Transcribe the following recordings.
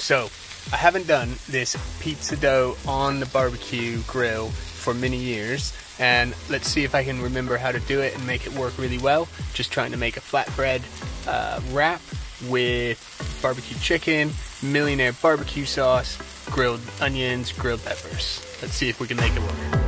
So I haven't done this pizza dough on the barbecue grill for many years, and let's see if I can remember how to do it and make it work really well. Just trying to make a flatbread wrap with barbecue chicken, Millionaire BBQ sauce, grilled onions, grilled peppers. Let's see if we can make it work.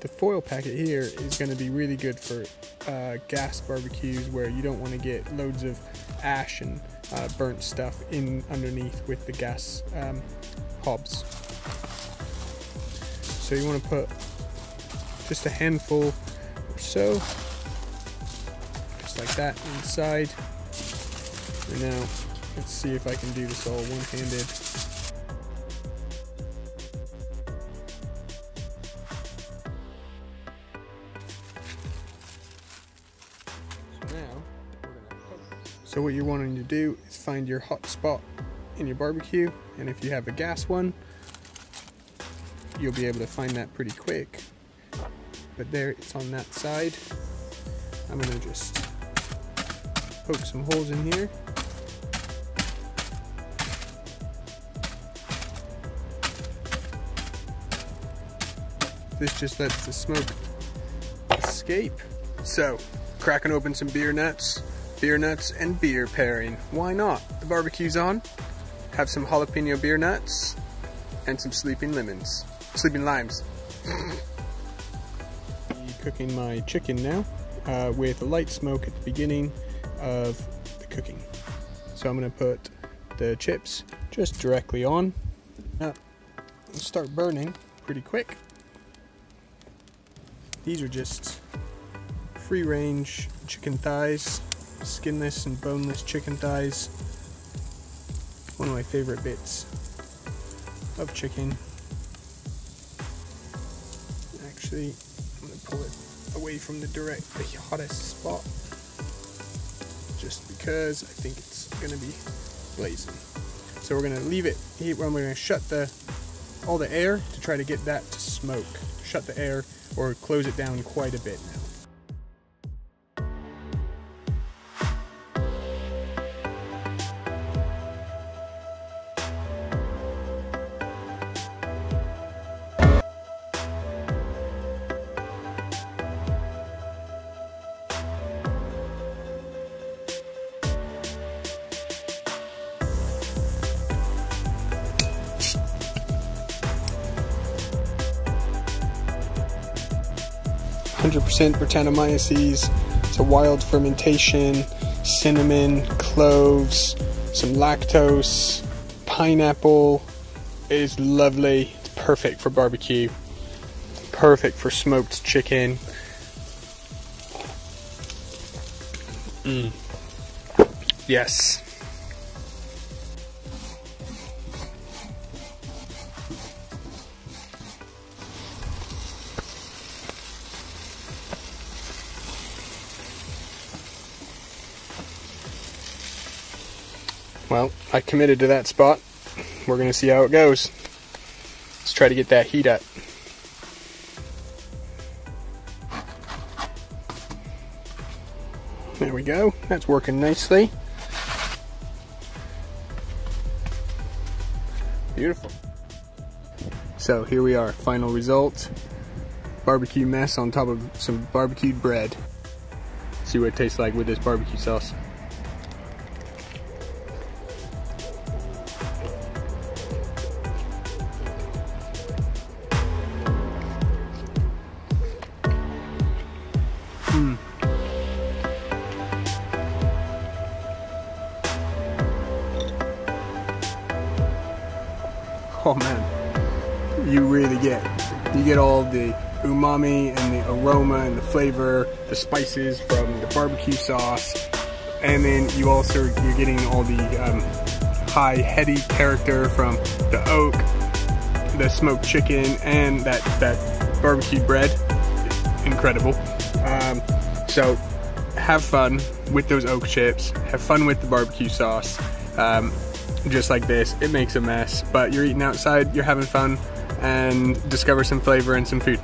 The foil packet here is going to be really good for gas barbecues where you don't want to get loads of ash and burnt stuff in underneath with the gas hobs. So you want to put just a handful or so, just like that, inside. And now let's see if I can do this all one-handed. So what you're wanting to do is find your hot spot in your barbecue, and if you have a gas one, you'll be able to find that pretty quick. But there, it's on that side. I'm gonna just poke some holes in here. This just lets the smoke escape. So, cracking open some beer nuts and beer pairing. Why not? The barbecue's on. Have some jalapeno beer nuts and some sleeping limes. I'm cooking my chicken now with a light smoke at the beginning of the cooking. So I'm gonna put the chips just directly on. Now, it'll start burning pretty quick. These are just free range chicken thighs. Skinless and boneless chicken thighs. One of my favorite bits of chicken. Actually, I'm gonna pull it away from the hottest spot, just because I think it's gonna be blazing. So we're gonna leave it heat. We're gonna shut all the air to try to get that to smoke. Shut the air or close it down quite a bit now. Brettanomyces, it's a wild fermentation, cinnamon, cloves, some lactose, pineapple. It is lovely. It's perfect for barbecue, perfect for smoked chicken. Yes. Well, I committed to that spot. We're gonna see how it goes. Let's try to get that heat up. There we go, that's working nicely. Beautiful. So here we are, final result. Barbecue mess on top of some barbecued bread. See what it tastes like with this barbecue sauce. Oh man, you really get all the umami and the aroma and the flavor, the spices from the barbecue sauce, and then you're getting all the high heady character from the oak, the smoked chicken and that barbecue bread. Incredible. So have fun with those oak chips, have fun with the barbecue sauce. Just like this, it makes a mess, but you're eating outside, you're having fun, and discover some flavor and some food.